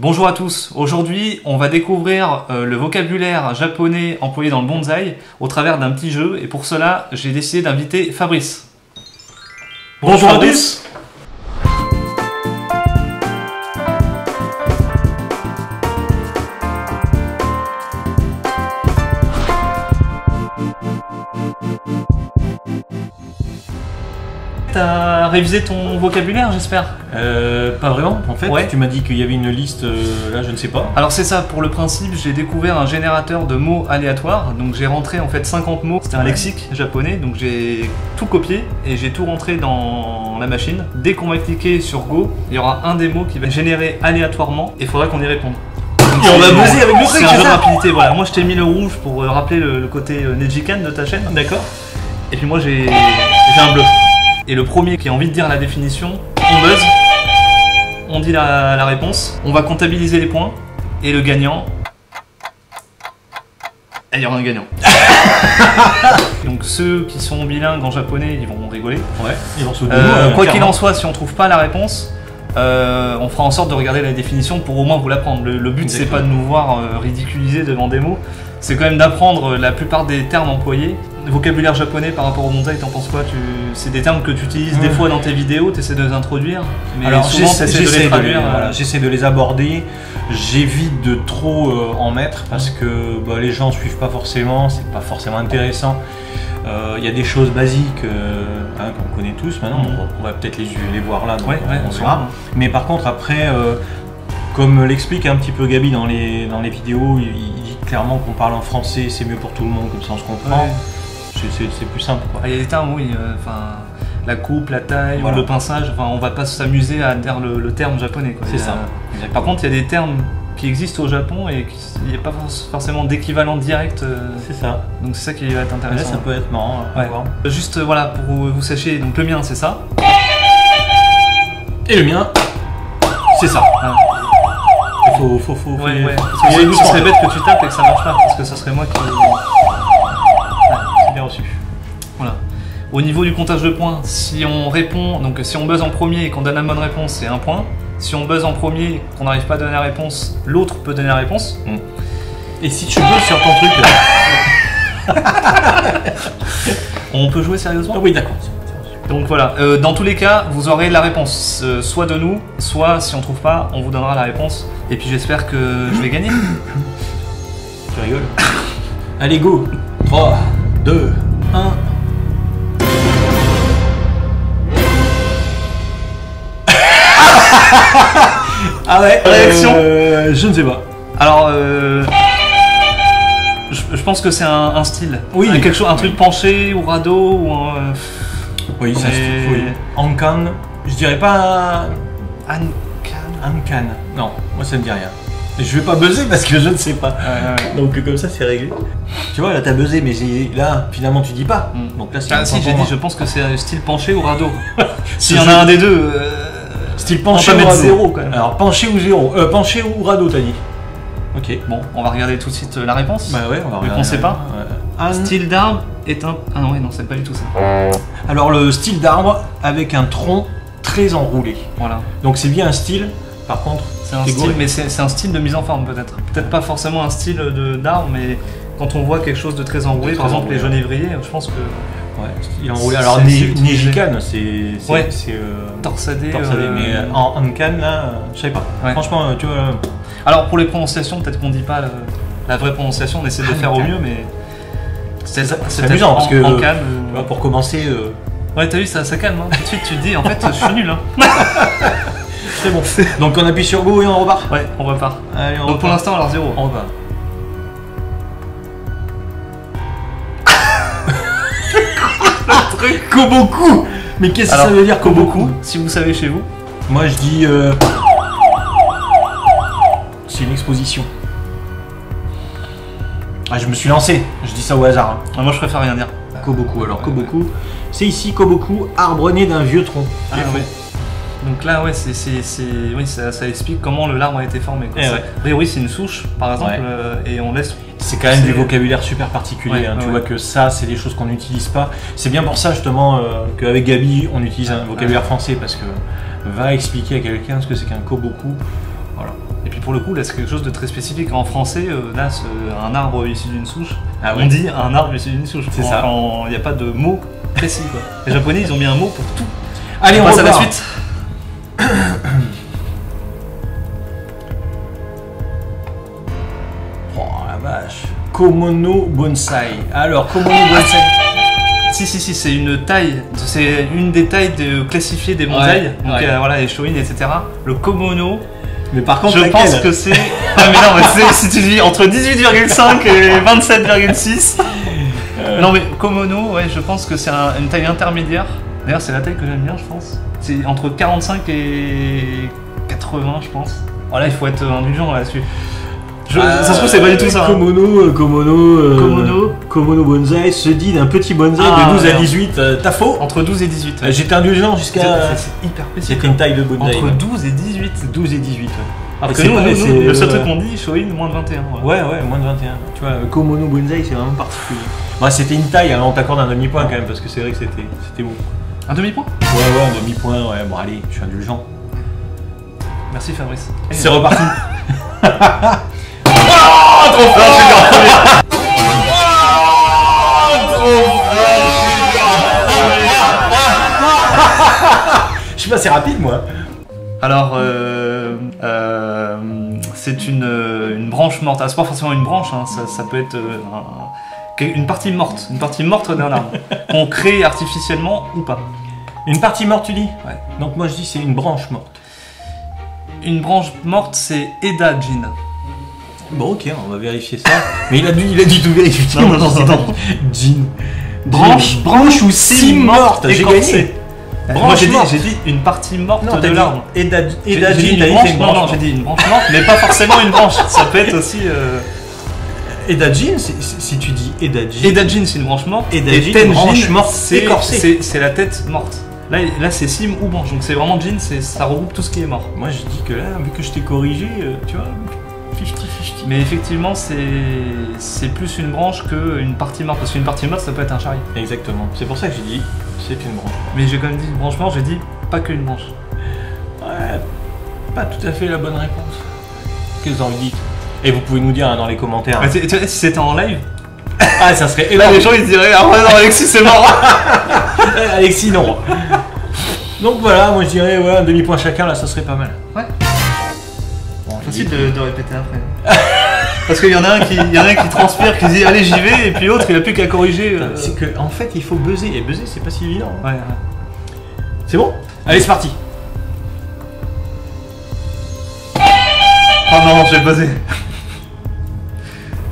Bonjour à tous, aujourd'hui on va découvrir le vocabulaire japonais employé dans le bonsaï au travers d'un petit jeu et pour cela j'ai décidé d'inviter Fabrice. Bonjour Fabrice. T'as révisé ton vocabulaire, j'espère? Pas vraiment, en fait. Ouais. Tu m'as dit qu'il y avait une liste, là, je ne sais pas. Alors c'est ça, pour le principe, j'ai découvert un générateur de mots aléatoires. Donc j'ai rentré en fait 50 mots, c'était un lexique japonais. Donc j'ai tout copié et j'ai tout rentré dans la machine. Dès qu'on va cliquer sur Go, il y aura un des mots qui va générer aléatoirement et il faudra qu'on y réponde. Et on va bosser avec le truc, c'est un jeu de rapidité, voilà. Moi je t'ai mis le rouge pour rappeler le côté Nejikan de ta chaîne. D'accord. Et puis moi j'ai un bleu. Et le premier qui a envie de dire la définition, on buzz, on dit la réponse, on va comptabiliser les points, et le gagnant... Et il y aura un gagnant. Donc ceux qui sont bilingues en japonais, ils vont rigoler. Ouais, ils vont se quoi qu'il en soit, si on trouve pas la réponse, on fera en sorte de regarder la définition pour au moins vous l'apprendre. Le but, c'est pas de nous voir ridiculiser devant des mots, c'est quand même d'apprendre la plupart des termes employés. Le vocabulaire japonais par rapport au bonsaï, t'en penses quoi? C'est des termes que tu utilises des fois dans tes vidéos, t'essaies de les introduire, mais alors, souvent t'essaies de les traduire. Voilà, j'essaie de les aborder, j'évite de trop en mettre parce que bah, les gens ne suivent pas forcément, c'est pas forcément intéressant. Il y a des choses basiques hein, qu'on connaît tous maintenant, on va peut-être les voir là, donc on saura. Mais par contre après, comme l'explique un petit peu Gabi dans les vidéos, il dit clairement qu'on parle en français, c'est mieux pour tout le monde, comme ça on se comprend. Ouais. C'est plus simple quoi. Il y a des termes, oui, enfin, la coupe, la taille, voilà, le pinçage, enfin, on va pas s'amuser à dire le terme japonais. C'est ça. Par contre, il y a des termes qui existent au Japon et il n'y a pas forcément d'équivalent direct. C'est ça. Donc c'est ça qui va être intéressant. Là, ça peut être marrant. Voir. Juste voilà, pour que vous sachiez, donc le mien c'est ça. Et le mien, c'est ça. Ah. Faut ouais. Parce que ce serait bête que tu tapes et que ça marche pas, parce que ça serait moi qui... reçu. Voilà. Au niveau du comptage de points, si on répond, donc si on buzz en premier et qu'on donne la bonne réponse, c'est un point. Si on buzz en premier et qu'on n'arrive pas à donner la réponse, l'autre peut donner la réponse. Et si tu buzzes sur ton truc, on peut jouer sérieusement. Oui, d'accord. Donc voilà. Dans tous les cas, vous aurez la réponse, soit de nous, soit si on trouve pas, on vous donnera la réponse. Et puis j'espère que je vais gagner. Tu rigoles. Allez go. 3. 2, 1. Ah ouais, réaction. Je ne sais pas. Alors, je pense que c'est un style. Oui, quelque chose, un truc penché ou radeau ou un... Oui, ça se trouve. Oui. Ankan, je dirais pas. Ankan. Non, moi ça ne me dit rien. Je vais pas buzzer parce que je ne sais pas. Ouais. Donc comme ça c'est réglé. Tu vois là t'as buzzé mais là finalement tu dis pas. Donc là c'est si j'ai dit, je pense que c'est style penché ou radeau. S'il y en a un des deux. Style penché ou radeau. Zéro, quand même. Alors penché ou zéro. Penché ou radeau t'as dit. Ok. Bon on va regarder tout de suite la réponse. Bah ouais on va regarder. Vu qu'on sait pas. Style d'arbre est un... Ah non, ouais, non c'est pas du tout ça. Alors le style d'arbre avec un tronc très enroulé. Voilà. Donc c'est bien un style. Par contre, c'est un style, mais c'est un style de mise en forme peut-être. Peut-être pas forcément un style d'arbre, mais quand on voit quelque chose de très enroulé, par exemple les genévriers, je pense que... Ouais, il est enroulé. Alors Nejikan, c'est... Ouais, torsadé. Mais en Ankan, là, je sais pas. Ouais. Franchement, tu vois... Alors pour les prononciations, peut-être qu'on dit pas la vraie prononciation, on essaie de faire au mieux, mais... C'est amusant, parce que pour commencer... Ouais, t'as vu, ça calme, hein. Tout de suite tu te dis, en fait, je suis nul. C'est bon. Donc on appuie sur Go et on repart. Ouais, on repart. Allez, on repart. Pour l'instant, alors 0. On repart. Le truc Koboku. Mais qu'est-ce que ça veut dire Koboku? Si vous savez chez vous. Moi je dis... C'est une exposition. Ah, je me suis lancé. Je dis ça au hasard. Ah, moi je préfère rien dire. Koboku alors. Koboku. C'est ici Koboku, arbre né d'un vieux tronc. Ah ouais. Donc là, ouais, oui, ça explique comment le l'arbre a été formé. A priori, c'est une souche, par exemple, et on laisse... C'est quand même du vocabulaire super particulier, hein, tu vois que ça, c'est des choses qu'on n'utilise pas. C'est bien pour ça, justement, qu'avec Gabi, on utilise un vocabulaire français, parce que va expliquer à quelqu'un ce que c'est qu'un koboku. Voilà. Et puis pour le coup, là c'est quelque chose de très spécifique. En français, là, un arbre issu d'une souche, ah ouais. On dit un arbre issu d'une souche. C'est ça. Il n'y a pas de mot précis, quoi. Les Japonais, ils ont mis un mot pour tout. Allez, on passe à la suite. Oh la vache. Komono Bonsai. Alors, Komono Bonsai. Si, c'est une taille. C'est une des tailles classifiées des bonsaïs. Ouais, donc voilà, les shoin, etc. Le Komono. Mais par contre, je pense que c'est. Ah, mais non, mais si tu dis entre 18,5 et 27,6. Non, mais Komono, ouais, je pense que c'est une taille intermédiaire. D'ailleurs, c'est la taille que j'aime bien, je pense. C'est entre 45 et 80, je pense. Voilà, il faut être indulgent là-dessus. Ça se trouve, c'est pas du tout ça. Komono Bonsai se dit d'un petit bonsaï de 12 à 18. T'as faux. Entre 12 et 18. Ouais. J'étais indulgent jusqu'à. C'est hyper petit. C'était une taille de bonsaï. Entre 12 et 18. 12 et 18. Ouais. Alors que nous, le seul truc qu'on dit, shoin, moins de 21. Ouais, ouais, moins de 21. Tu vois, Komono Bonsai, c'est vraiment particulier. Bah, c'était une taille, alors on t'accorde un demi-point quand même, parce que c'est vrai que c'était bon. Un demi-point ? Ouais, un demi-point, ouais. Bon, allez, je suis indulgent. Merci Fabrice. C'est reparti. Oh, trop fort, je suis passé rapide, moi. Alors, c'est une branche morte. Ah, c'est pas forcément une branche, hein. Ça peut être une partie morte. Une partie morte d'un arbre. Qu'on crée artificiellement ou pas. Une partie morte, tu dis? Ouais. Donc moi, je dis c'est une branche morte. Une branche morte, c'est Edajin. Bon, ok, on va vérifier ça. Mais il a dû tout vérifier. Non. Branche ou cime morte. J'ai gagné. Moi j'ai dit une partie morte non, de l'arbre. Non, j'ai dit une branche morte, mais pas forcément une branche. Ça peut être aussi. Edajin, si tu dis Edajin. Edajin, c'est une branche morte. Edajin, c'est une branche morte. C'est la tête morte. Là c'est cime ou branche. Donc c'est vraiment Jin, ça regroupe tout ce qui est mort. Moi je dis que là, vu que je t'ai corrigé, tu vois. Mais effectivement, c'est plus une branche qu'une partie morte, parce qu'une partie morte, ça peut être un chariot. Exactement. C'est pour ça que j'ai dit c'est une branche. Mais j'ai quand même dit une branche morte, j'ai dit pas qu'une branche. Ouais, pas tout à fait la bonne réponse. Qu'est-ce que vous en dites? Et vous pouvez nous dire hein, dans les commentaires. Hein. Si c'était en live, ah ça serait. Et là les gens ils diraient ah ouais non Alexis c'est mort. Alexis non. Donc voilà, moi je dirais ouais un demi-point chacun là, ça serait pas mal. Ouais. Facile de répéter après. Parce qu'il y en a un qui transpire, qui dit allez j'y vais, et puis l'autre il a plus qu'à corriger. C'est que en fait il faut buzzer, et buzzer c'est pas si évident. Hein. Ouais. C'est bon? Allez c'est parti. Oh non, je vais buzzer.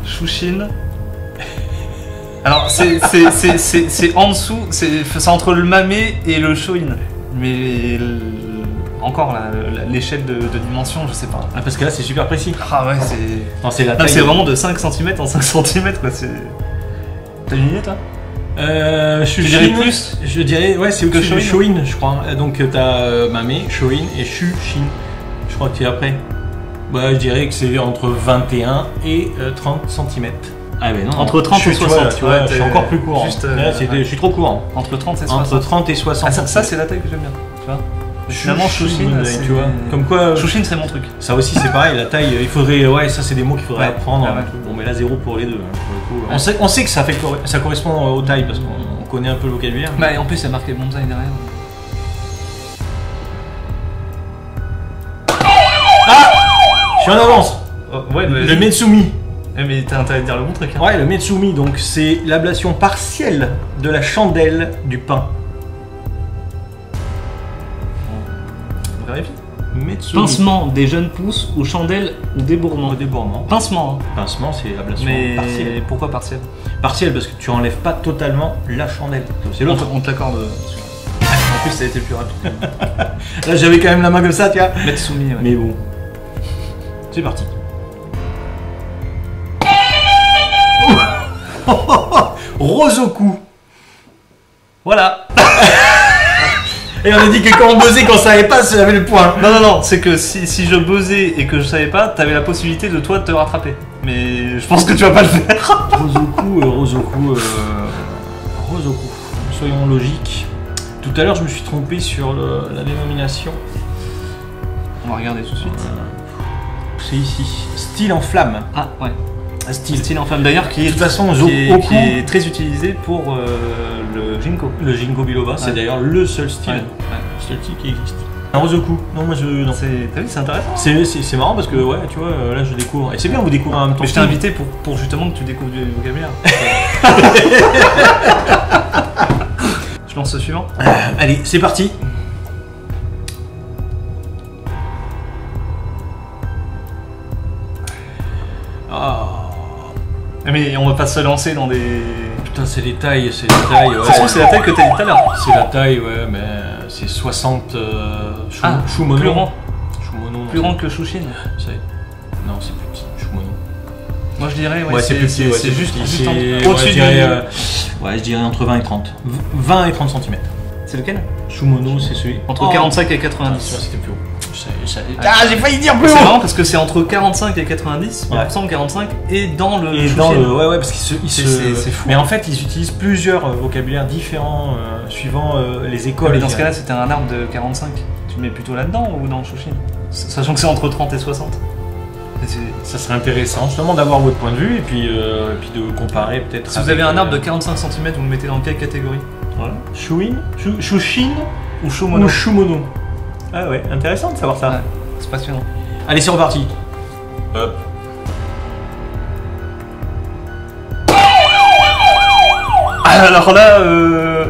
Shushin. Alors c'est en dessous, c'est entre le mamé et le shoin. Mais encore l'échelle de dimension, je sais pas. Ah, parce que là c'est super précis. Ah ouais, c'est. C'est vraiment de 5 cm en 5 cm quoi. T'as une idée toi? Je dirais plus. Je dirais, ouais, c'est au-dessus de shoin, je crois. Donc t'as mamé, shoin et shushin. Je crois que tu es après. Bah, je dirais que c'est entre 21 et 30 cm. Ah ben non, entre 30 et 60, tu vois, je suis encore plus courant. Je suis trop courant. Entre 30 et 60. Entre 30 et 60. Ah, ça c'est la taille que j'aime bien, tu vois. Finalement, Shushin, tu vois. Comme quoi, Shushin, c'est mon truc. Ça aussi, c'est pareil. La taille, il faudrait. Ouais, ça, c'est des mots qu'il faudrait apprendre. Ah, ouais. Bon, mais là, zéro pour les deux. Hein, pour le coup, ouais. On sait que ça correspond aux tailles parce qu'on connaît un peu le vocabulaire. Bah, et en plus, il y a marqué bonsaï derrière. Ah, je suis en avance. Ouais, mais le Metsumi. Mais t'as intérêt de dire le bon truc. Hein. Ouais, le Metsumi. Donc, c'est l'ablation partielle de la chandelle du pain. Pincement des jeunes pousses ou chandelles ou débourrement. Pincement. Hein. Pincement, c'est l'ablation partielle. Mais pourquoi partielle? Partielle parce que tu enlèves pas totalement la chandelle. C'est l'autre. On te l'accorde. En plus, ça a été plus rapide. Là, j'avais quand même la main comme ça, tu vois. Mettre soumis. Ouais. Mais bon. C'est parti. Rosoku. Voilà. Et on a dit que quand on buzzait, quand on savait pas, j'avais le point. Non, c'est que si je buzzais et que je savais pas, t'avais la possibilité de toi te rattraper. Mais je pense que tu vas pas le faire. Rosoku. Soyons logiques. Tout à l'heure, je me suis trompé sur la dénomination. On va regarder tout de suite. C'est ici. Style en flamme. Ah ouais. Style en flamme d'ailleurs qui est de toute façon qui est très utilisé pour le ginkgo. Le ginkgo biloba, c'est d'ailleurs le seul style, seul style qui existe. Un rose au cou. Non, moi je. T'as vu, c'est intéressant. C'est marrant parce que, ouais, tu vois, là je découvre. Et c'est bien, vous découvrez en même temps. Mais je t'ai invité pour justement que tu découvres du vocabulaire. Je lance le suivant. Allez, c'est parti. Mais on va pas se lancer dans des... Putain, c'est les tailles, ouais. De toute façon, c'est la taille que t'as dit tout à l'heure. C'est la taille, ouais, mais c'est 60... Choumonon. Plus grand. Choumonon. Plus grand que Chouchine. Non, c'est plus petit, Choumonon. Moi, je dirais, ouais, c'est plus petit, c'est juste au-dessus de... Ouais, je dirais entre 20 et 30. 20 et 30 cm. C'est lequel? Choumono, c'est celui... Entre 45 et 90. C'était plus haut. Ah, j'ai failli dire plus haut. C'est marrant parce que c'est entre 45 et 90, il me semble 45 et dans le... Ouais, parce qu'ils se... Mais en fait, ils utilisent plusieurs vocabulaires différents suivant les écoles. Mais dans ce cas-là, c'était un arbre de 45. Tu le mets plutôt là-dedans ou dans le Chouchine? Sachant que c'est entre 30 et 60. Ça serait intéressant justement d'avoir votre point de vue et puis de comparer peut-être... Si vous avez un arbre de 45 cm, vous le mettez dans quelle catégorie? Voilà. Chouchine ou Choumono? Ah ouais, intéressant de savoir ça. Ouais, c'est passionnant. Allez, c'est reparti. Hop. Alors là,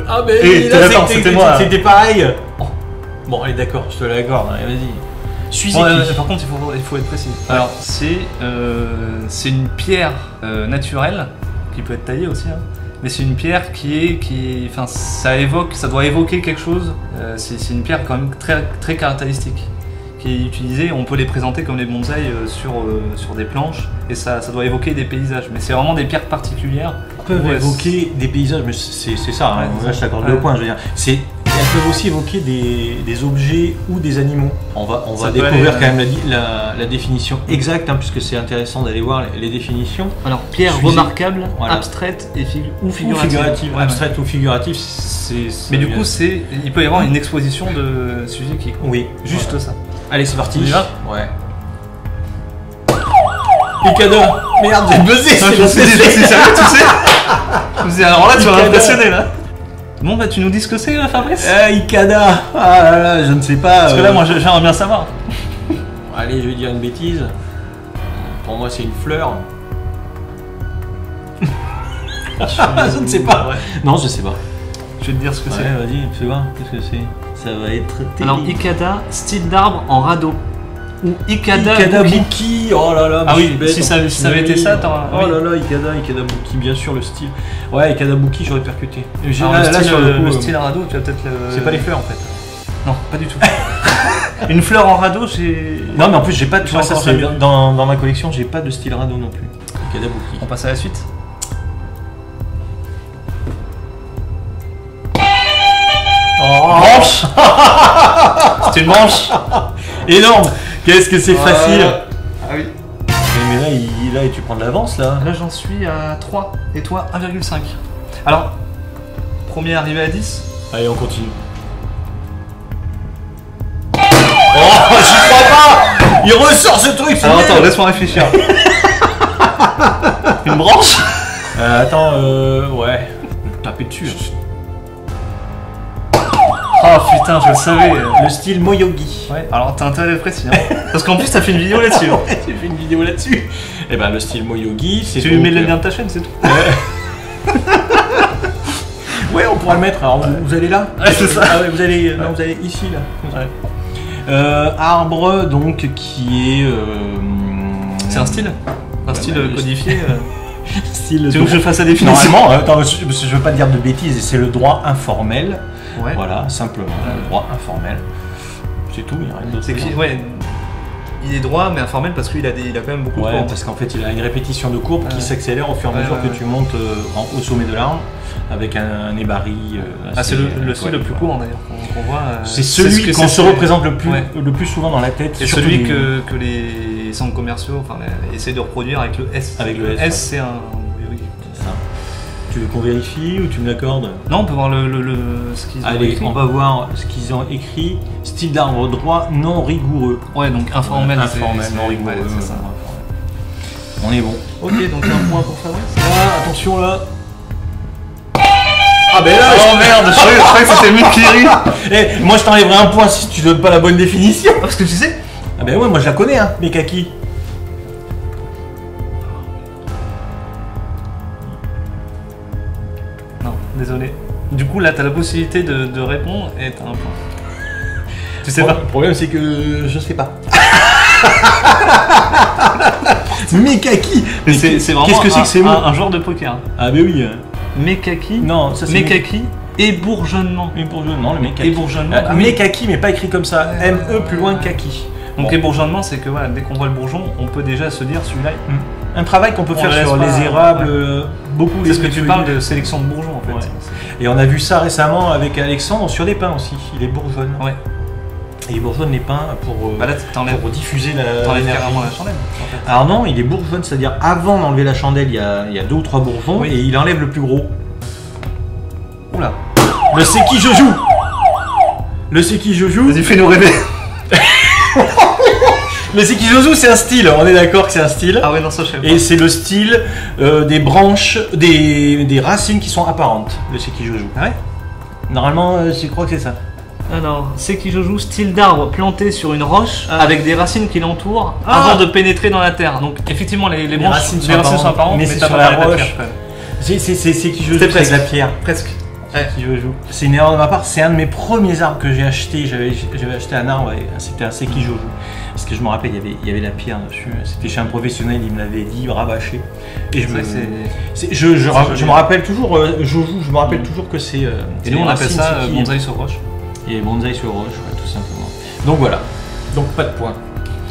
ah mais c'était pareil. Oh. Bon, allez, d'accord, je te l'accorde. Allez, vas-y. Suis-y. Par contre, il faut être précis. Ouais. Alors, c'est une pierre naturelle qui peut être taillée aussi. Mais c'est une pierre qui enfin, ça doit évoquer quelque chose. C'est une pierre quand même très, très caractéristique qui est utilisée. On peut les présenter comme les bonsaïs sur des planches et ça doit évoquer des paysages. Mais c'est vraiment des pierres particulières. Elles peuvent évoquer des paysages, mais c'est ça. Hein, ouais, je t'accorde le point. Je veux dire, elles peuvent aussi évoquer des objets ou des animaux. On va découvrir quand même la définition exacte, hein, puisque c'est intéressant d'aller voir les définitions. Alors, pierre remarquable, abstraite et figurative. Ouais, abstraite ou figurative, c'est... Mais du coup, il peut y avoir une exposition de sujet qui... Oui, juste ça. Allez, c'est parti. Ouais. Picador. Merde, j'ai buzzé. C'est sérieux, tu sais. Alors là, tu vas impressionner, là. Bon, bah tu nous dis ce que c'est là, Fabrice? Ikada. Ah là là, je ne sais pas. Parce que là, moi, j'aimerais bien savoir. Allez, je vais dire une bêtise. Pour moi, c'est une fleur. Je ne sais pas. Non, je sais pas. Je vais te dire ce que c'est. Vas-y, tu vois, qu'est-ce que c'est? Ça va être terrible. Alors, Ikada, style d'arbre en radeau. Ou Ikada Buki. Oh là là, ah oui, bête, si ça avait été ça, t'aurais... Oh là là, Ikada Buki, bien sûr, le style. Ouais, Ikada Buki, j'aurais percuté. Alors, là, sur le style radeau, tu as peut-être le... C'est pas les fleurs en fait. Non, pas du tout. Une fleur en radeau, c'est... Non, mais en plus, j'ai pas de... Toi, ça, dans ma collection, j'ai pas de style radeau non plus. Ikada Buki. On passe à la suite. Oh, branche. C'était une branche. Énorme. Qu'est-ce que c'est facile! Ah oui! Mais là, tu prends de l'avance là! Là, j'en suis à 3 et toi 1,5. Alors, premier arrivé à 10. Allez, on continue. Oh, j'y crois pas! Il ressort ce truc! Alors, attends, laisse-moi réfléchir. Une branche? Attends, ouais. Taper dessus. Oh putain, je le savais, le style Moyogi. Ouais. Alors t'as intérêt à être précis, hein. Parce qu'en plus t'as fait une vidéo là-dessus. Ouais, j'ai fait une vidéo là-dessus. Et ben le style Moyogi, c'est... Tu mets le lien de ta chaîne, c'est tout. Ouais, on pourra le mettre. Alors vous allez là. Ouais, c'est ça. Ah, ouais, non, vous allez ici là. Ouais. Arbre donc qui est... C'est un style. Un style codifié. Style... Tu veux que je fasse la définition? Normalement, attends, je veux pas dire de bêtises, c'est le droit informel. Ouais. Voilà, simplement, le droit informel. C'est tout, il n'y a rien d'autre. Il est droit, mais informel parce qu'il a quand même beaucoup de courbes. Parce qu'en fait, il a une répétition de courbes qui s'accélère au fur et à mesure que tu montes au sommet de l'arbre avec un ébari. C'est le style le plus court d'ailleurs qu'on voit. C'est celui qu'on se représente le plus souvent dans la tête. C'est celui que les centres commerciaux essaient de reproduire avec le S. Avec le S, c'est un... Tu veux qu'on vérifie ou tu me l'accordes? Non, on peut voir ce qu'ils ont écrit. Allez, on va voir ce qu'ils ont écrit. Style d'arbre droit non rigoureux. Ouais, donc informel. Informel, non rigoureux. Ouais, c'est ça. On est bon. Ok, donc un point pour Fabrice. Ah, attention là. Ah ben là, oh merde, je croyais que c'était Mikiri. Eh, moi je t'enlèverai un point si tu donnes pas la bonne définition. Parce que tu sais. Ah ben ouais, moi je la connais, hein, mes kakis. Désolé. Du coup, là, t'as la possibilité de répondre et t'as un point. Tu sais bon, pas. Le problème, c'est que je sais pas. Mekaki. Qu'est-ce que c'est que ces mots? Un genre de poker. Ah, mais oui. Mekaki. Non, ça c'est. Mekaki. Ébourgeonnement. Ébourgeonnement, le Mekaki. Ébourgeonnement. Mekaki, mais pas écrit comme ça. M-E plus loin que kaki. Donc, ébourgeonnement, c'est que voilà, dès qu'on voit le bourgeon, on peut déjà se dire celui-là. Un travail qu'on peut faire sur les érables, beaucoup. Parce que tu parles de sélection de bourgeons en fait. Ouais. Et on a vu ça récemment avec Alexandre sur les pins aussi. Il est bourgeonne. Ouais. Et il bourgeonne les pins pour, bah là, pour diffuser l'énergie. Carrément la chandelle. En fait. Alors non, il est bourgeonne, c'est-à-dire avant d'enlever la chandelle, il y a 2 ou 3 bourgeons et il enlève le plus gros. Oula. Le c'est qui je joue. Le c'est qui je joue. Vas-y, fais-nous rêver. Le Sekijozu, c'est un style, on est d'accord que c'est un style. Ah ouais, non, ça je sais pas. Et c'est le style des branches, des racines qui sont apparentes, le Sekijozu. Ah ouais. Normalement, je crois que c'est ça. Alors, Sekijozu, style d'arbre planté sur une roche avec des racines qui l'entourent avant de pénétrer dans la terre. Donc effectivement, les branches, racines sont apparentes, mais c'est sur la roche. C'est Sekijozu avec la pierre. Presque. C'est une erreur de ma part, c'est un de mes premiers arbres que j'ai acheté. J'avais acheté un arbre, c'était un Sekijozu. Parce que je me rappelle, il y avait la pierre dessus. C'était chez un professionnel, il me l'avait dit, rabâché. Et je me rappelle toujours, je me rappelle toujours que c'est. Et nous on appelle ça bonsaï sur roche. Et bonsaï sur roche, ouais, tout simplement. Donc voilà, donc pas de points.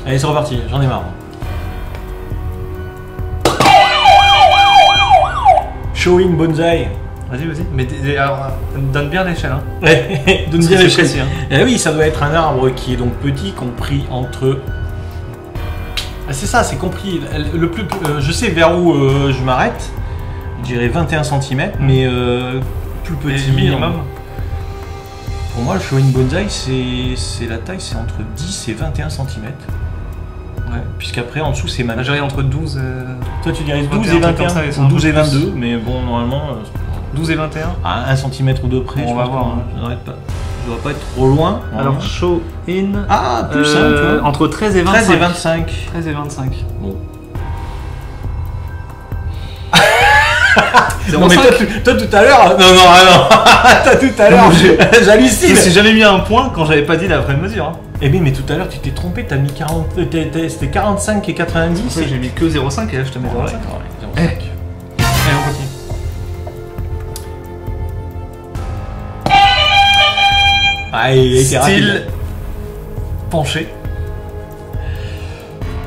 Allez, c'est reparti, j'en ai marre. Showing bonsaï. Vas-y, vas-y. Mais alors, donne bien l'échelle. Hein. Donne bien l'échelle. Hein. Eh oui, ça doit être un arbre qui est donc petit, compris entre. Ah, c'est ça, c'est compris. Le plus, je sais vers où je m'arrête. Je dirais 21 cm, mais plus petit. Minimum. Pour moi, le Showing Bonsai, c'est la taille, c'est entre 10 et 21 cm. Ouais. Puisqu'après, en dessous, c'est mal. J'aurais entre 12 et. Toi, tu dirais 12 et 21. Ça, ou 12 et 22, plus. Mais bon, normalement. 12 et 21 à 1 cm ou 2 près, bon, je pense voir, on va voir. Je dois pas être trop loin. Alors, show in. Ah, plus simple. Entre 13 et 25. 13 et 25. 13 et 25. Bon. Non, mais toi tout à l'heure. Non, non, non. Toi tout à l'heure, j'hallucine. Je me suis jamais mis un point quand j'avais pas dit la vraie mesure. Hein. Eh bien, mais tout à l'heure, tu t'es trompé. T'as mis 40. C'était 45 et 90. Oui, j'ai mis que 0,5 et là, je te mets 0,5. Ah, style penché.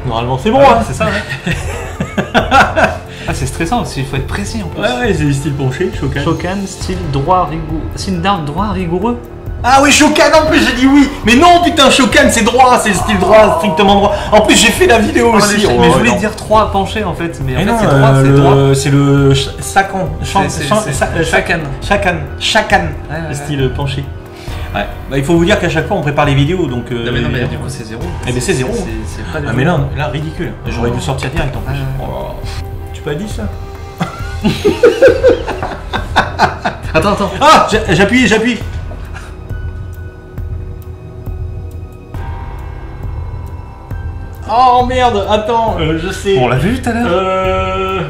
Normalement c'est bon, hein, c'est ça. Ouais. Ah, c'est stressant parce qu'il faut être précis en plus. Ouais, ouais, c'est style penché, Shokan. Shokan, style droit rigoureux. Style d'arbre droit rigoureux. Ah oui, Shokan en plus, j'ai dit oui. Mais non, putain, Shokan c'est droit, c'est le style droit, strictement droit. En plus, j'ai fait la vidéo aussi. Oh, mais je voulais dire 3 penché en fait. Mais en fait, c'est droit, c'est droit. C'est le Shakan. Shakan. Le style penché. Ouais. Bah, il faut vous dire qu'à chaque fois on prépare les vidéos donc. Non mais non mais du coup c'est 0. Eh ben c'est 0. C'est pas. Ah mais là, là ridicule. J'aurais dû sortir direct en plus. Oh. Tu peux pas dire ça. Attends attends. Ah j'appuie. Oh merde attends je sais. On l'a vu tout à l'heure.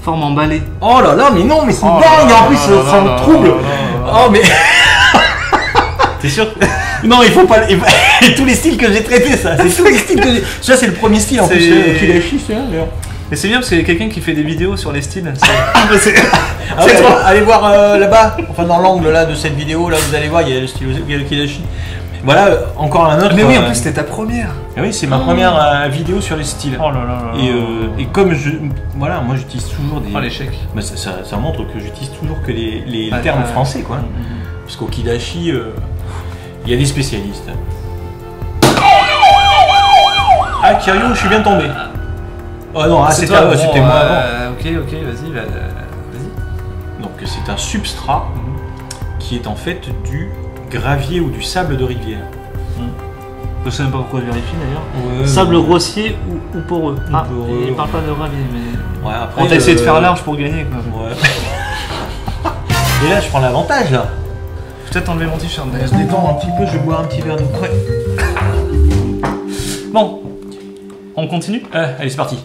Forme emballée. Oh là là, mais non, mais c'est dingue. En plus, ça me trouble. Oh, mais. T'es sûr? Non, il faut pas. Et tous les styles que j'ai traités, ça. C'est tous les styles que j'ai. Ça, c'est le premier style en plus. Qui l'a chiffré, d'ailleurs. Mais c'est bien parce qu'il y a quelqu'un qui fait des vidéos sur les styles. Ah ouais, allez voir là-bas, enfin dans l'angle là de cette vidéo, là vous allez voir, il y a le stylo, il y a le Kidashi. Voilà, encore un autre. Mais oui, en plus c'était ta première. Et oui, c'est ma première vidéo sur les styles. Oh là là. Et comme je, voilà, moi j'utilise toujours des. Oh l'échec. Bah, ça montre que j'utilise toujours que les termes français quoi. Parce qu'au Kidashi, il y a des spécialistes. Ah Kiryu, je suis bien tombé. Oh non, ah, c'était moi avant. Ok, vas-y. Donc c'est un substrat qui est en fait du gravier ou du sable de rivière. Je sais même pas pourquoi je vérifie d'ailleurs. Ouais, sable grossier ou poreux. Ah, poreux, il parle pas de gravier, mais... Ouais, après, on t'a essayé de faire large pour gagner, quoi. Ouais. Et là, je prends l'avantage, là. Je vais peut-être enlever mon t-shirt. Je vais détendre un petit peu, je vais boire un petit verre de près. Bon, on continue. Allez, c'est parti.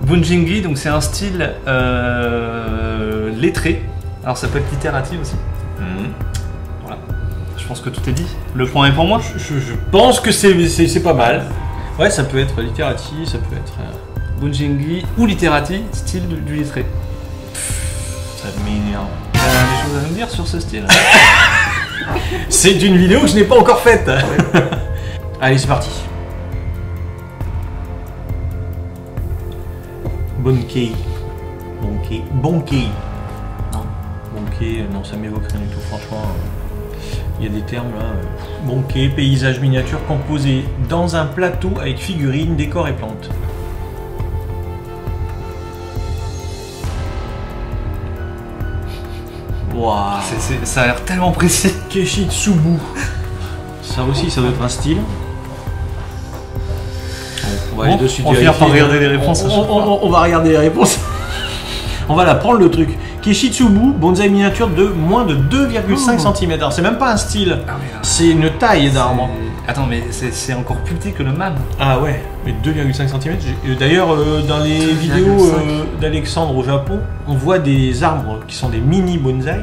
Bunjingi, donc c'est un style lettré. Alors ça peut être littératif aussi. Voilà. Je pense que tout est dit. Le point est pour moi. Je pense que c'est pas mal. Ouais, ça peut être littératif, ça peut être... Bunjingi ou littératif, style du lettré. Ça m'énerve. T'as des choses à nous dire sur ce style? C'est une vidéo que je n'ai pas encore faite. Allez, c'est parti. Bunkai. Bunkai, non, ça m'évoque rien du tout, franchement. Il y a des termes là. Bunkai, paysage miniature composé dans un plateau avec figurines, décors et plantes. Waouh, ça a l'air tellement précis. Keshitsubu. Ça aussi, ça doit être un style. On va regarder les réponses. On va la prendre le truc. Keshitsubu, bonsaï miniature de moins de 2,5 cm. C'est même pas un style, c'est une taille d'arbre. Attends, mais c'est encore plus petit que le man. Ah ouais, mais 2,5 cm. D'ailleurs, dans les vidéos d'Alexandre au Japon, on voit des arbres qui sont des mini bonsaï.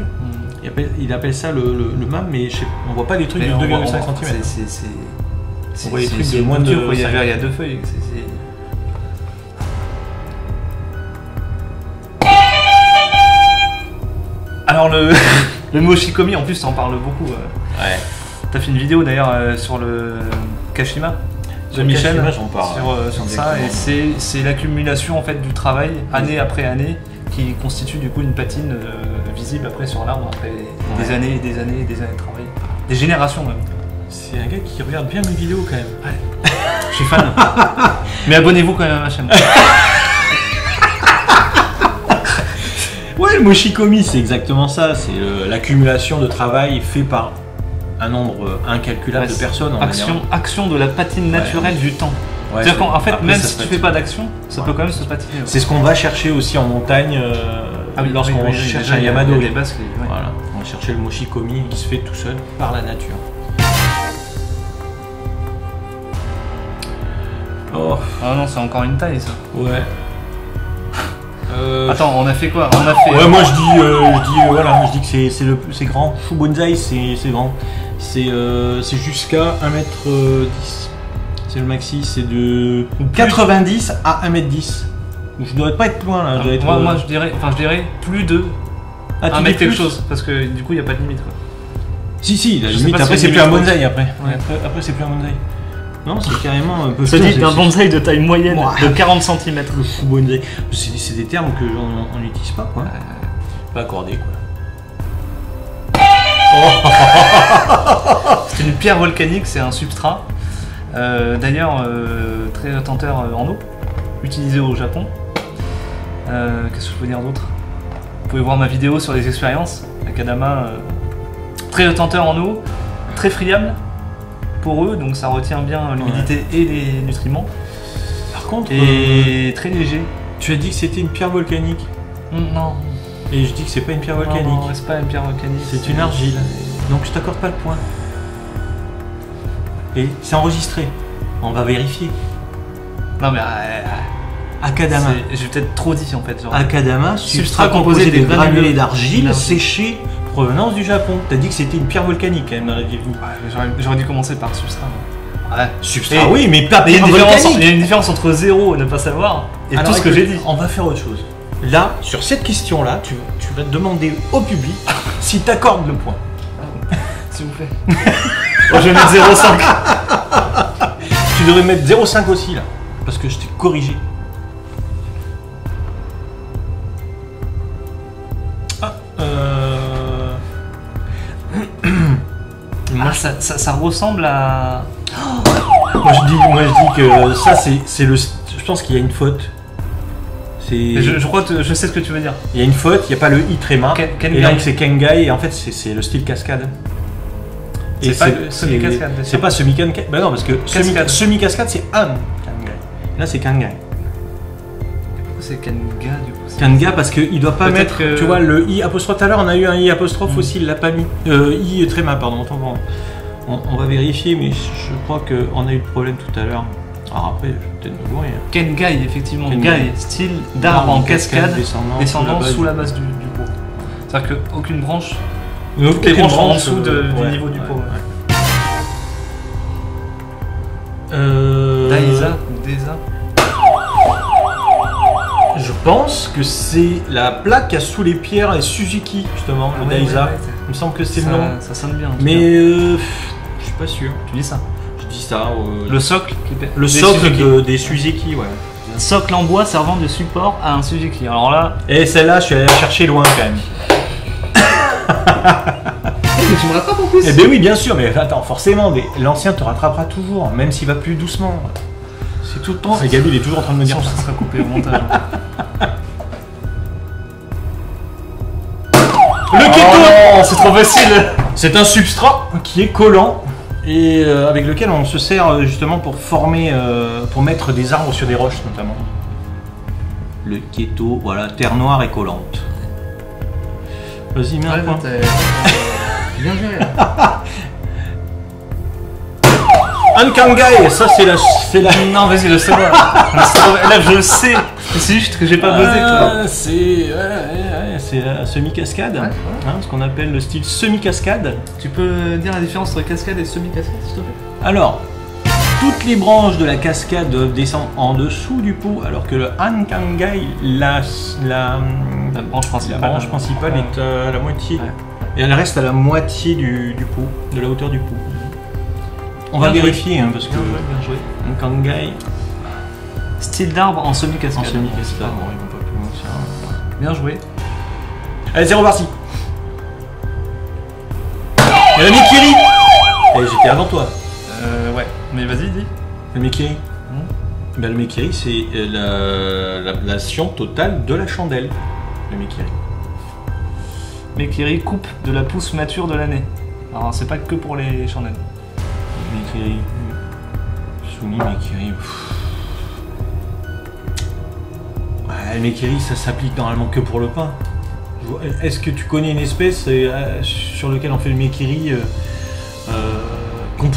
Il appelle ça le man, mais on voit pas des trucs de 2,5 cm. On voit des trucs de moins de 2 cm. Il y a deux feuilles. Alors le mot shikomi, en plus, ça en parle beaucoup. Ouais. T'as fait une vidéo d'ailleurs sur le Kashima de Michel. Kashima, j'en parle. Sur ça, et c'est l'accumulation en fait du travail année après année qui constitue du coup une patine visible après sur l'arbre après des années et des années et des années de travail, des générations même. C'est un gars qui regarde bien mes vidéos quand même. Ouais. Je suis fan. Mais abonnez-vous quand même à ma chaîne. Ouais, le moshikomi, c'est exactement ça. C'est l'accumulation de travail fait par un nombre incalculable de personnes. En action de la patine naturelle du temps. Ouais, c'est-à-dire qu'en fait, même si tu fais pas d'action, ça peut quand même se patiner. Ouais. C'est ce qu'on va chercher aussi en montagne lorsqu'on cherche un Yamado. Les basques, voilà. On va chercher le moshikomi qui se fait tout seul par la nature. Oh. Ah non, c'est encore une taille ça. Ouais. Attends, on a fait quoi? On a fait... Ouais, moi je dis que c'est grand. Chou bonsaï, c'est grand. C'est jusqu'à 1,10 m. C'est le maxi, c'est de 90 à 1,10 m. Donc je dois pas être loin là. Alors, moi je dirais, plus de 1 m quelque chose. Parce que du coup il n'y a pas de limite quoi. Si, la limite après c'est plus un bonsaï après. Ouais. Après c'est plus un bonsaï. Non, c'est carrément un peu... Ça dit d'un bonsaï de taille moyenne de 40 cm. Le fou bonsaï. C'est des termes que on n'utilise pas, quoi. Pas accordé, quoi. Oh. C'est une pierre volcanique, c'est un substrat. D'ailleurs, très tenteur en eau, utilisé au Japon. Qu'est-ce que je peux dire d'autre? Vous pouvez voir ma vidéo sur les expériences. Akadama, très tenteur en eau, très friable. Pour eux, donc ça retient bien l'humidité et les nutriments. Par contre, et très léger. Tu as dit que c'était une pierre volcanique. Non. Et je dis que c'est pas une pierre volcanique. Non, c'est pas une pierre volcanique. C'est une argile. Donc je t'accorde pas le point. Et c'est enregistré. On va vérifier. Non mais Akadama. J'ai peut-être trop dit en fait. Genre, Akadama, substrat composé de granulés d'argile séchés. Provenance du Japon. T'as dit que c'était une pierre volcanique quand même dans la vidéo. Ouais, j'aurais dû commencer par substrat. Ouais, substrat, oui, mais pas pierre volcanique. Il y a une différence entre zéro et ne pas savoir et alors, tout ce que j'ai dit. On va faire autre chose. Là, sur cette question-là, tu vas demander au public si t'accordes le point. Ah, s'il vous plaît. Oh, je vais mettre 0,5. Tu devrais mettre 0,5 aussi là, parce que je t'ai corrigé. Moi, ça ressemble à... Moi je dis que ça c'est le... Je pense qu'il y a une faute. Je crois que je sais ce que tu veux dire. Il y a une faute, il n'y a pas le i tréma. Et donc c'est Kengai et en fait c'est le style cascade. C'est pas semi-cascade. C'est pas semi-cascade. Bah non, parce que semi-cascade c'est un Kengai. Là c'est Kengai. Pourquoi c'est Kenga du coup? Kenga parce qu'il doit pas mettre, tu vois, le i apostrophe. Tout à l'heure on a eu un i apostrophe aussi, il l'a pas mis. I tréma, pardon, on va vérifier, mais je crois qu'on a eu le problème tout à l'heure. Alors après, je vais peut-être me gourer. Kengai, effectivement. Kengai, style d'arbre en cascade, descendant sous la base du pot. C'est-à-dire qu'aucune branche sont en dessous du niveau du pot. Ouais. Daïsa, Désa. Je pense que c'est la plaque à sous les pierres et Suzuki, justement, le Daïsa. Ouais. Il me semble que c'est le nom. Ça sonne bien. Mais je suis pas sûr. Tu dis ça? Dis ça, le socle, des Suzuki, ouais. Un socle en bois servant de support à un Suzuki. Alors là, et celle-là, je suis allé la chercher loin quand même. Mais tu me rattrapes en plus. Eh ben oui, bien sûr, mais attends, forcément, l'ancien te rattrapera toujours, même s'il va plus doucement. C'est tout le temps. Gabi, il est toujours en train de me dire ça. Ça sera coupé au montage. Le keto, c'est trop facile. C'est un substrat qui est collant. Et avec lequel on se sert justement pour former, pour mettre des arbres sur des roches notamment. Le keto, voilà, terre noire et collante. Vas-y, mets un point. Bien géré là. Un Kengai, ça c'est la... Non, vas-y, je sais pas. Là, je sais. C'est juste que j'ai pas buzzé, toi. C'est la semi-cascade, ouais, ouais. Hein, ce qu'on appelle le style semi-cascade. Tu peux dire la différence entre cascade et semi-cascade, s'il te plaît? Alors, toutes les branches de la cascade doivent descendre en dessous du pot, alors que le Han Kengai, la branche principale, est à la moitié. Ouais. Et elle reste à la moitié du pot, de la hauteur du pot. On va vérifier, hein, parce que... Bien joué. Un Kengai... Style d'arbre en semi-cascade. En semi-cascade, bon, ils vont pas plus loin que ça. Bien joué. Allez, c'est reparti. Et le Mikiri. Eh, j'étais avant toi. Ouais, mais vas-y, dis. Le Mikiri. Ben, le Mikiri, c'est la science totale de la chandelle. Le Mikiri. Mikiri coupe de la pousse mature de l'année. Alors, c'est pas que pour les chandelles. Mikiri. Soumis, Mikiri. Ouais, le Mikiri, ça s'applique normalement que pour le pain. Est-ce que tu connais une espèce sur laquelle on fait le mekiri qu'on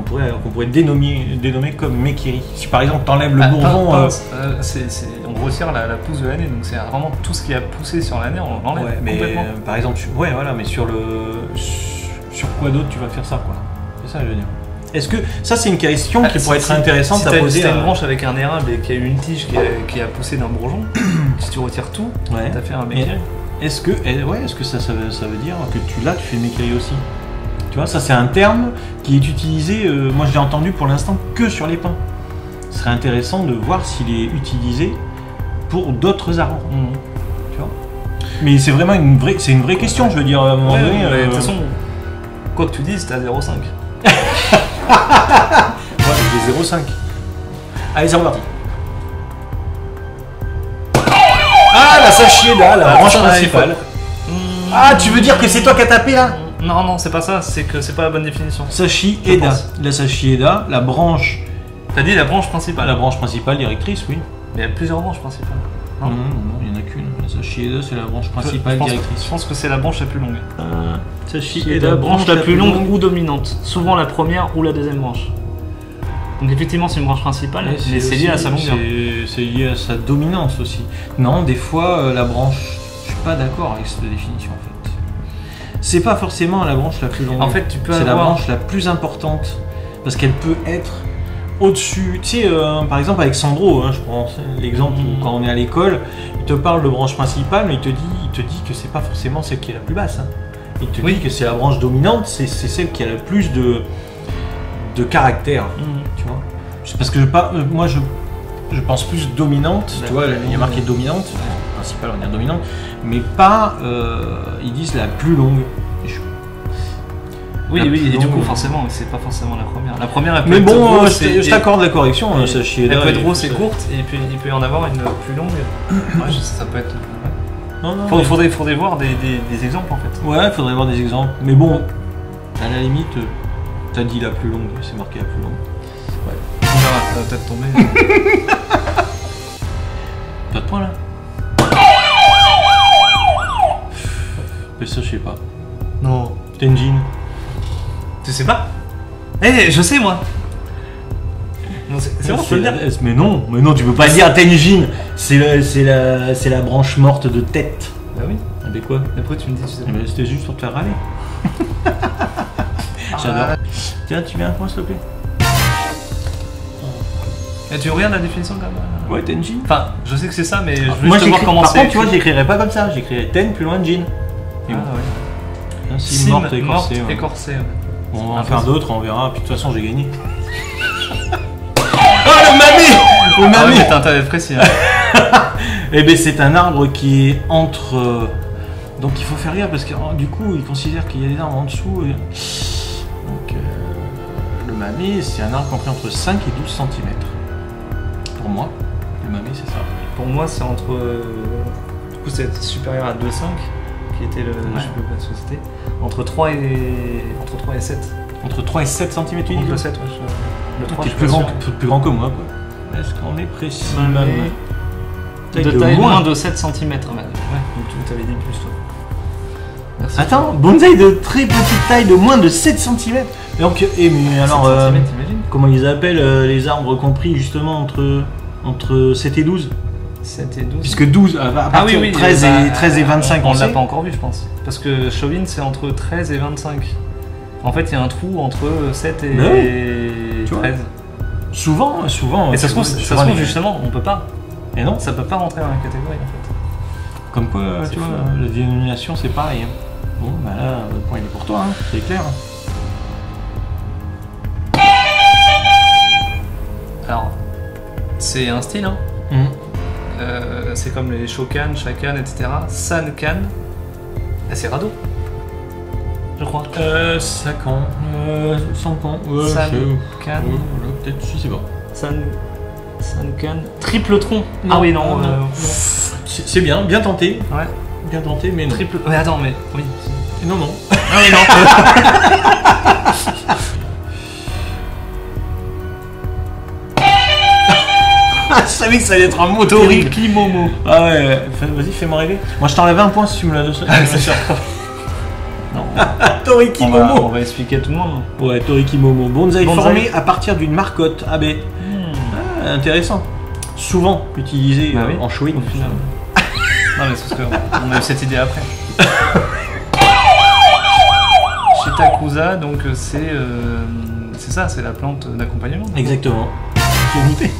pourrait dénommer comme mekiri? Si par exemple t'enlèves le bourgeon... on resserre la pousse de l'année, donc c'est vraiment tout ce qui a poussé sur l'année, on l'enlève complètement. Par exemple, ouais voilà, mais sur quoi d'autre tu vas faire ça, quoi? C'est ça, je veux dire. Est-ce que ça c'est une question qui pourrait être intéressante à poser? Si t'as une branche avec un érable et qu'il y a une tige qui a poussé d'un bourgeon, si tu retires tout, t'as fait un mekiri. Est-ce que ça veut dire que tu fais le mekiri aussi? Tu vois, ça c'est un terme qui est utilisé, moi je l'ai entendu pour l'instant que sur les pins. Ce serait intéressant de voir s'il est utilisé pour d'autres arbres. Tu vois? Mais c'est vraiment une vraie question, je veux dire, à un moment donné. De toute façon, quoi que tu dises, t'as 0,5. Ouais, j'ai 0,5. Allez, c'est reparti. Ah, la Sachieda, la branche principale. Ah, tu veux dire que c'est toi qui as tapé là? Non, non, c'est pas ça, c'est que c'est pas la bonne définition. Sachieda, la Sachieda, la branche. T'as dit la branche principale? La branche principale directrice, oui. Mais il y a plusieurs branches principales. Non, non, non, il n'y en a qu'une. La Sachieda, c'est la branche principale directrice. Je pense que c'est la branche la plus longue. Sachieda, branche la plus longue ou dominante. Souvent la première ou la deuxième branche. Donc effectivement c'est une branche principale, mais c'est lié à sa longueur. C'est lié à sa dominance aussi. Non, des fois la branche, je suis pas d'accord avec cette définition en fait. C'est pas forcément la branche la plus longue. En fait, tu peux avoir... C'est la branche la plus importante parce qu'elle peut être au-dessus. Tu sais, par exemple avec Sandro, hein, je prends l'exemple où quand on est à l'école, il te parle de branche principale, mais il te dit que c'est pas forcément celle qui est la plus basse. Hein. Il te dit que c'est la branche dominante, c'est celle qui a le plus de caractère, tu vois. Parce que moi je pense plus dominante, tu vois, il y a marqué dominante, principale on dit dominante, mais pas, ils disent la plus longue. Oui, oui, et du coup, forcément, c'est pas forcément la première. La première, elle peut être bon, je t'accorde la correction. Elle peut être grosse et courte, et puis il peut y en avoir une plus longue. Ouais, ça peut être... Il faudrait voir des exemples, en fait. Ouais, il faudrait voir des exemples. Mais bon, à la limite, t'as dit la plus longue, c'est marqué la plus longue. Ouais. On va peut-être tomber. Pas de point, là. Mais ça, je sais pas. Non. Tenjin. Tu sais pas? Eh, je sais, moi. C'est bon, je peux le dire. Mais non, tu peux pas dire Tenjin. C'est la branche morte de tête. Bah oui. Avec quoi? Après, tu me dis, tu sais. Mais c'était juste pour te faire râler. J'adore. Tiens, tu mets un point, s'il te plaît. Et tu regardes la définition quand même. Ouais, Tenjin. Enfin, je sais que c'est ça, mais je veux juste voir comment c'est. Par contre, tu vois, j'écrirais pas comme ça. J'écrirais Ten plus loin de Jin. Ah ouais. Sim morte écorcée. Ouais. Bon, on va en faire d'autres, on verra. Puis de toute façon, j'ai gagné. Oh, le mamie! Le mamie! Ah oui, t'es précis. Hein. Eh ben, c'est un arbre qui est entre. Donc, il faut faire rire parce que du coup, ils considèrent qu'il y a des arbres en dessous. Et... Donc, le mamie, c'est un arbre compris entre 5 et 12 cm. Pour moi, le mamie, c'est ça. Pour moi, c'est entre. Du coup, c'est supérieur à 2,5. Qui était le jeu de la société, entre 3 et 7. Entre 3 et 7 cm uniquement. Entre 7, ouais. Le 3, je suis plus grand que moi, quoi. Est-ce qu'on est précis? De taille moins de 7 cm. Ouais, donc tu t'avais dit plus, toi. Merci. Attends, bonsaï de très petite taille de moins de 7 cm. Donc, mais alors, comment ils appellent les arbres compris justement entre 7 et 12 ? 7 et 12. Puisque 12, à partir de 13 et 25, on ne l'a pas encore vu, je pense. Parce que Chauvin, c'est entre 13 et 25. En fait, il y a un trou entre 7 et 13. Souvent. Et ça se trouve, justement, on peut pas. Et non, ça peut pas rentrer dans la catégorie, en fait. Comme quoi, tu vois, la dénomination, c'est pareil. Bon, bah là, le point, il est pour toi, c'est clair. Alors, c'est un style, hein. C'est comme les Shokan, Shakan, etc. Sankan, c'est Rado, je crois. Sakan, Sankan, Sankan, peut-être, je sais pas. Sankan, triple tronc. Non. Ah oui, non. C'est bien tenté. Ouais. Bien tenté, mais non. Triple. Mais attends, mais oui. Non. Ah oui, non. Je savais que ça allait être un mot horrible. Kimomo. Ah ouais, vas-y, fais-moi rêver. Moi, je t'enlève un point si tu me l'as donné. Ah, c'est sûr. Non. Toriki Momo. On va expliquer à tout le monde. Ouais, Toriki Momo. Bonsaï formé à partir d'une marcotte AB. Ah, intéressant. Souvent utilisé en showing. Non, mais c'est parce qu'on a eu cette idée après. Shitakusa, donc c'est ça, c'est la plante d'accompagnement. Exactement. Tu as goûté?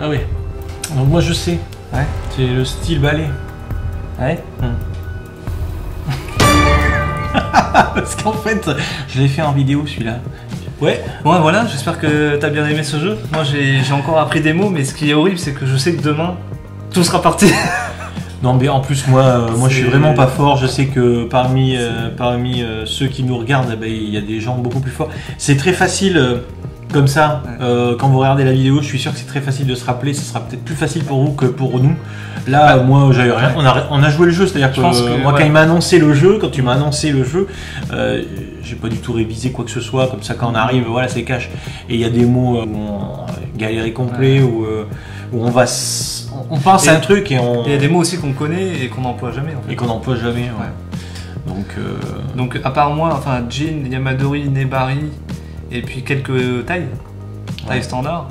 Ah ouais. Donc moi je sais. Ouais. C'est le style ballet. Ouais. Parce qu'en fait, je l'ai fait en vidéo celui-là. Ouais. Ouais, voilà, j'espère que t'as bien aimé ce jeu. Moi j'ai encore appris des mots, mais ce qui est horrible, c'est que je sais que demain, tout sera parti. Non mais en plus moi je suis vraiment pas fort, je sais que parmi ceux qui nous regardent, il y a des gens beaucoup plus forts. C'est très facile comme ça, quand vous regardez la vidéo, je suis sûr que c'est très facile de se rappeler, ce sera peut-être plus facile pour vous que pour nous. Là moi j'avais rien, on a joué le jeu, c'est-à-dire que moi quand il m'a annoncé le jeu, quand tu m'as annoncé le jeu, j'ai pas du tout révisé quoi que ce soit, comme ça quand on arrive, voilà c'est cash. Et il y a des mots où on galérait complet, où on va... On pense à un truc et on... Il y a des mots aussi qu'on connaît et qu'on n'emploie jamais. En fait. Et qu'on n'emploie jamais, ouais. Donc à part moi, enfin Jin, Yamadori, Nebari et puis quelques tailles, tailles standard.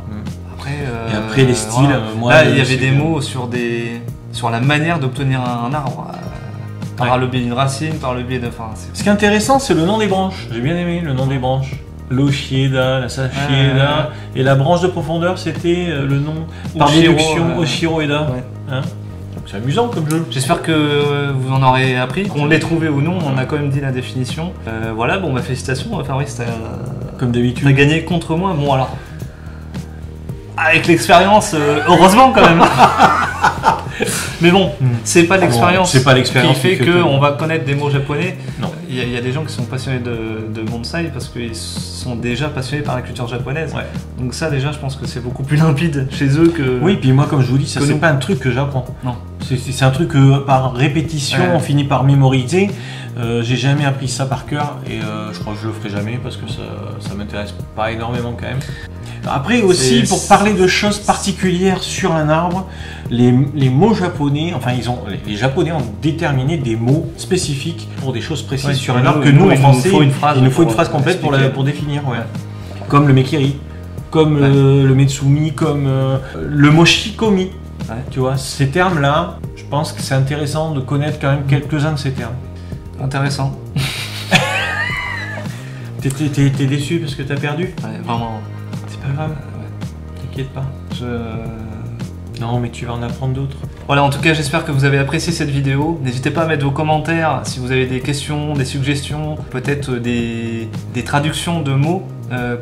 Après, et après les styles, moi... Là, il y avait des mots sur la manière d'obtenir un arbre. Par le biais d'une racine, par le biais de... Enfin, ce qui est intéressant, c'est le nom des branches. J'ai bien aimé le nom des branches. L'Oshieda, la Sachieda, et la branche de profondeur c'était le nom par déduction Oshiroeda. Ouais. Hein, donc c'est amusant comme jeu. J'espère que vous en aurez appris, qu'on l'ait trouvé ou non, on a quand même dit la définition. Voilà, bon bah félicitations Fabrice, t'as gagné contre moi. Bon alors, Avec l'expérience, heureusement quand même. Mais bon, c'est pas l'expérience qui fait qu'on va connaître des mots japonais. Il y a des gens qui sont passionnés de bonsaï parce qu'ils sont déjà passionnés par la culture japonaise. Ouais. Donc ça déjà, je pense que c'est beaucoup plus limpide chez eux que... Oui, puis moi comme je vous dis, ça c'est pas un truc que j'apprends. Non. C'est un truc que par répétition, on finit par mémoriser. J'ai jamais appris ça par cœur et je crois que je le ferai jamais parce que ça m'intéresse pas énormément quand même. Après aussi, pour parler de choses particulières sur un arbre, les mots japonais, enfin les Japonais ont déterminé des mots spécifiques pour des choses précises sur un arbre que nous, en français, il nous faut une phrase complète pour définir. Ouais. Comme le mekiri, comme le metsumi, comme le moshikomi. Ouais. Tu vois, ces termes-là, je pense que c'est intéressant de connaître quand même quelques-uns de ces termes. Intéressant. T'es déçu parce que t'as perdu? Ouais, vraiment. C'est pas grave, t'inquiète pas. Non, mais tu vas en apprendre d'autres. Voilà, en tout cas, j'espère que vous avez apprécié cette vidéo. N'hésitez pas à mettre vos commentaires si vous avez des questions, des suggestions, peut-être des traductions de mots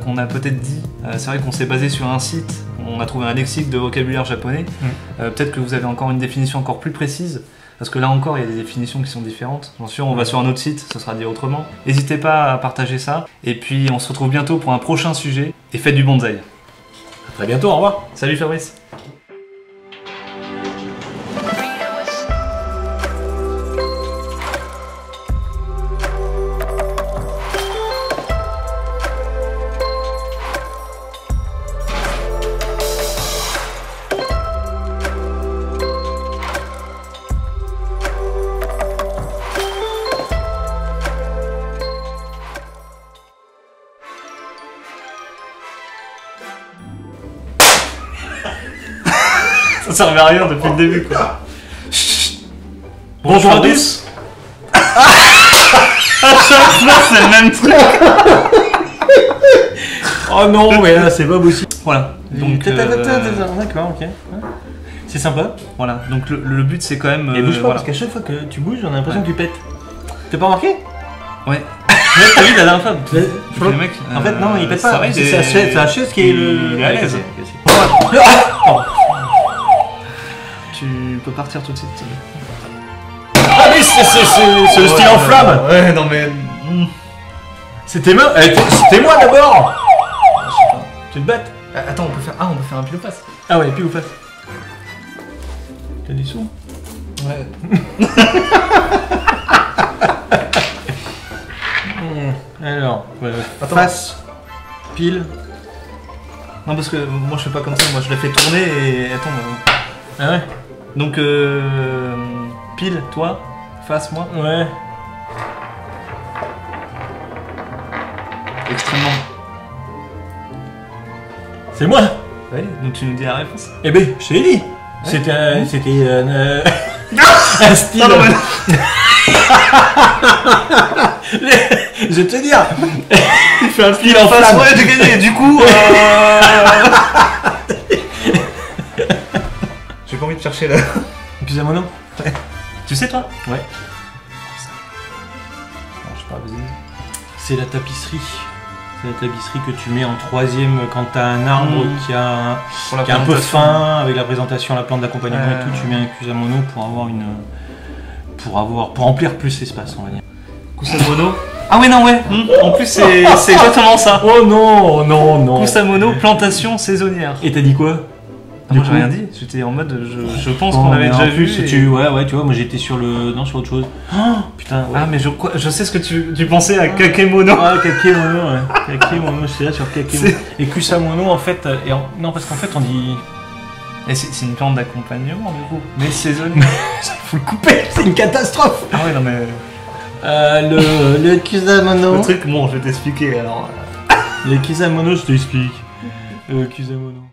qu'on a peut-être dit. C'est vrai qu'on s'est basé sur un site, on a trouvé un lexique de vocabulaire japonais. Peut-être que vous avez encore une définition encore plus précise. Parce que là encore, il y a des définitions qui sont différentes. Bien sûr, on va sur un autre site, ce sera dit autrement. N'hésitez pas à partager ça. Et puis, on se retrouve bientôt pour un prochain sujet. Et faites du bonsaï. À très bientôt, au revoir. Salut Fabrice. Ça servait à rien depuis le début quoi. Chut. Bonjour à tous. À chaque fois c'est le même truc. Oh non mais là c'est pas possible. Voilà. Donc d'accord, ok. C'est sympa. Voilà. Donc le but c'est quand même. Et bouge pas voilà. Parce qu'à chaque fois que tu bouges, on a l'impression que tu pètes. T'as pas remarqué? Ouais. T'as vu la dernière fois. Le mec. En fait non, il pète pas. C'est la chaise qui est le. À l'aise. Tu peux partir tout de suite. Ah oui, c'est le style en flamme. Ouais, non mais... C'était moi, d'abord. Je sais pas. Tu te battes. Attends, on peut faire un pile ou face. Ah ouais, pile ou face. T'as des sous? Ouais. Alors, face, pile... Non parce que moi je fais pas comme ça, moi je la fais tourner et... Attends, ah ouais. Donc pile, toi, face, moi. Ouais. Extrêmement. C'est moi. Oui, donc tu nous dis la réponse. Eh ben, je te l'ai dit. Ouais. C'était un style... Non, non, mais... Je vais te dire. Il fait un pile en face. Ouais, j'ai gagné, du coup... J'ai pas envie de chercher là. Excusez-moi, non? Ouais. Tu sais, toi? Ouais. Non, je sais pas, vas-y. C'est la tapisserie. C'est la tapisserie que tu mets en troisième quand t'as un arbre qui a un peu fin, avec la présentation, la plante d'accompagnement et tout. Tu mets un Kusamono pour avoir une. Pour remplir plus l'espace, on va dire. Kusamono? Ah, ouais, non, ouais. En plus, c'est exactement ça. Oh non, non, non. Kusamono, plantation saisonnière. Et t'as dit quoi? Moi j'ai rien dit, j'étais en mode je pense qu'on avait déjà vu. Ouais, tu vois, moi j'étais sur le. Non, sur autre chose. Oh, putain, ouais. Ah, mais je sais ce que tu pensais à Kakemono. Ah, Kakemono, ouais. Kakemono, j'étais là sur Kakemono. Et Kusamono, en fait. Non, parce qu'en fait on dit. C'est une plante d'accompagnement, du coup. Mais saisonnière. Faut le couper, c'est une catastrophe. Ah, ouais, non, mais. Le Kusamono. Le truc, bon, je vais t'expliquer alors. Le Kusamono, je t'explique. Le Kusamono.